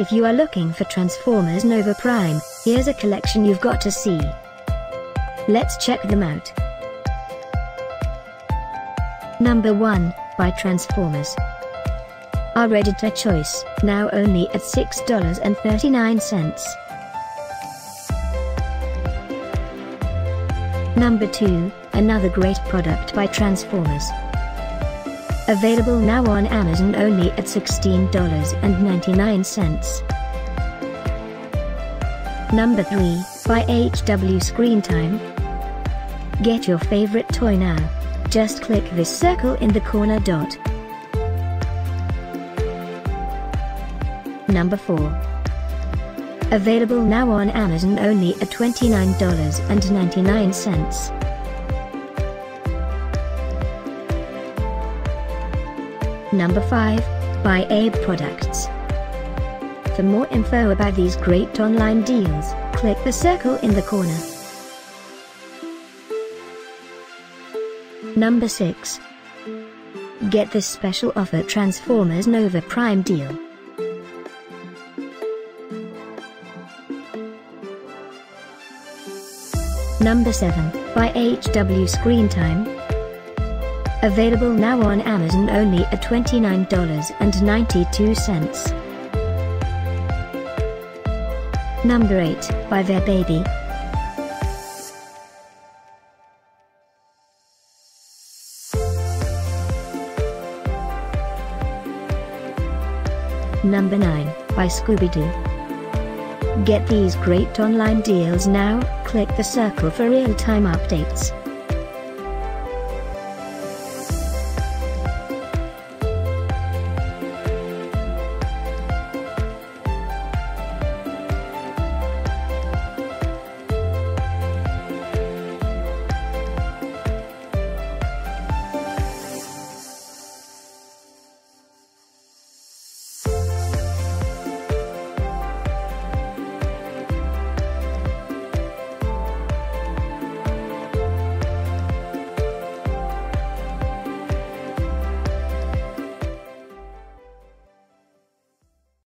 If you are looking for Transformers Nova Prime, here's a collection you've got to see. Let's check them out. Number 1, by Transformers. R-rated to choice, now only at $6.39. Number 2, another great product by Transformers. Available now on Amazon only at $16.99. Number 3, by HW Screen Time. Get your favorite toy now. Just click this circle in the corner dot. Number 4. Available now on Amazon only at $29.99. Number 5, by Abe Products. For more info about these great online deals, click the circle in the corner. Number 6. Get this special offer Transformers Nova Prime deal. Number 7, by HW Screen Time. Available now on Amazon only at $29.92. Number 8, by Ver-baby. Number 9, by Scooby Doo. Get these great online deals now, click the circle for real-time updates.